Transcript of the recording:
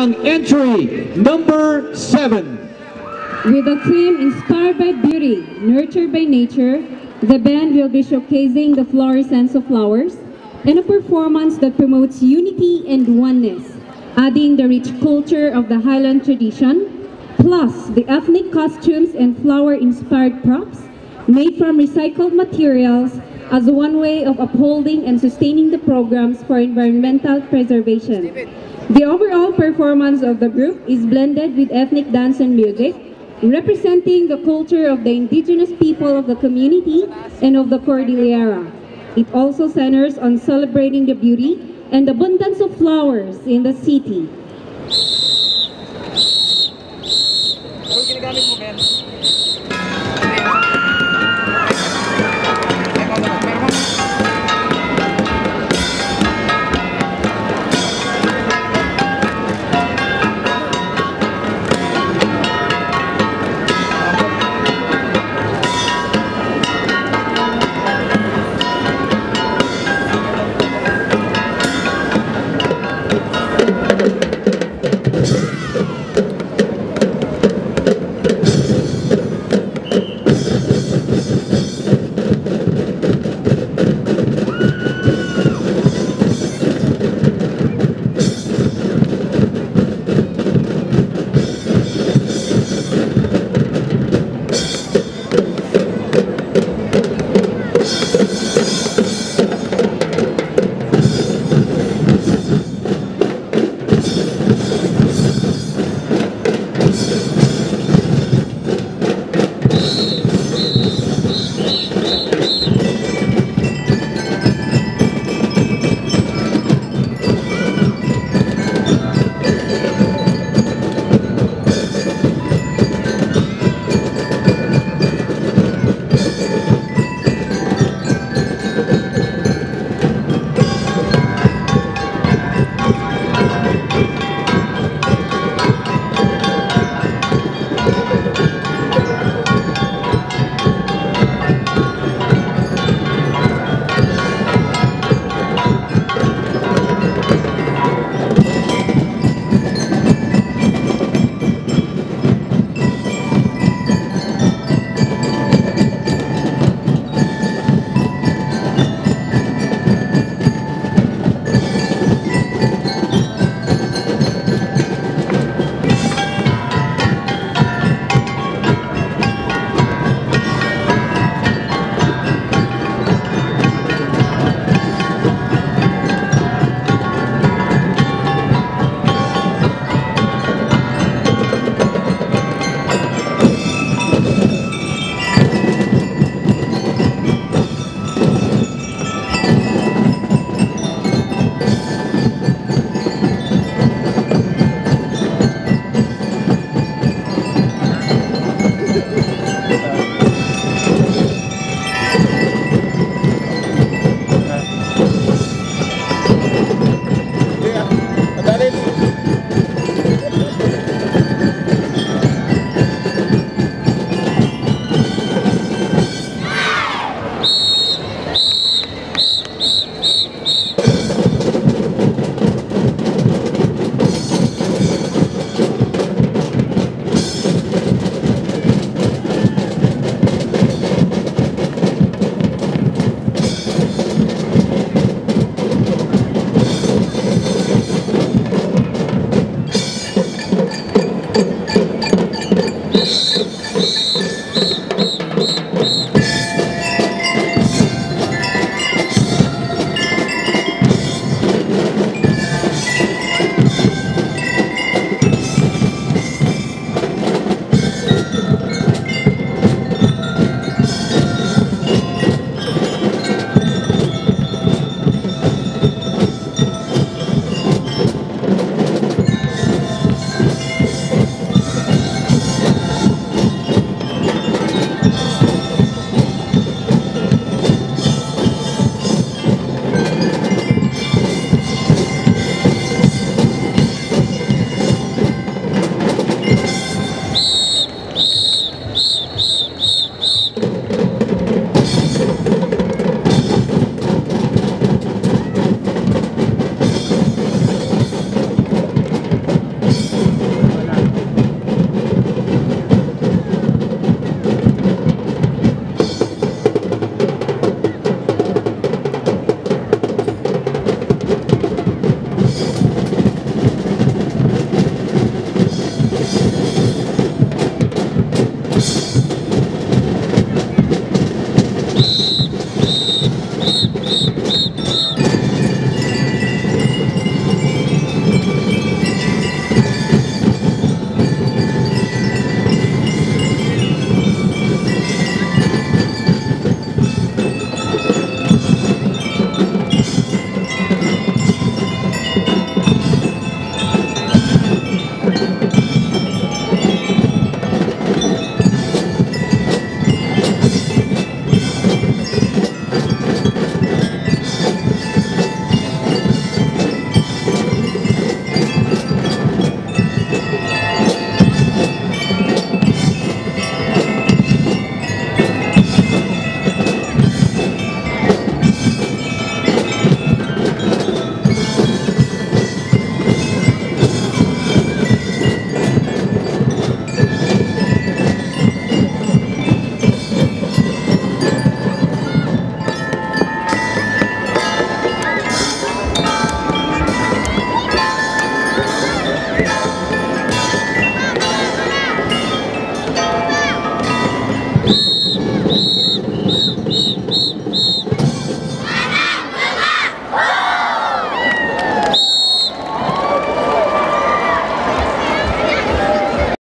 on entry number 7. With a theme inspired by beauty, nurtured by nature, the band will be showcasing the fluorescence of flowers and a performance that promotes unity and oneness, adding the rich culture of the Highland tradition, plus the ethnic costumes and flower-inspired props made from recycled materials as one way of upholding and sustaining the programs for environmental preservation. The overall performance of the group is blended with ethnic dance and music, representing the culture of the indigenous people of the community and of the Cordillera. It also centers on celebrating the beauty and abundance of flowers in the city.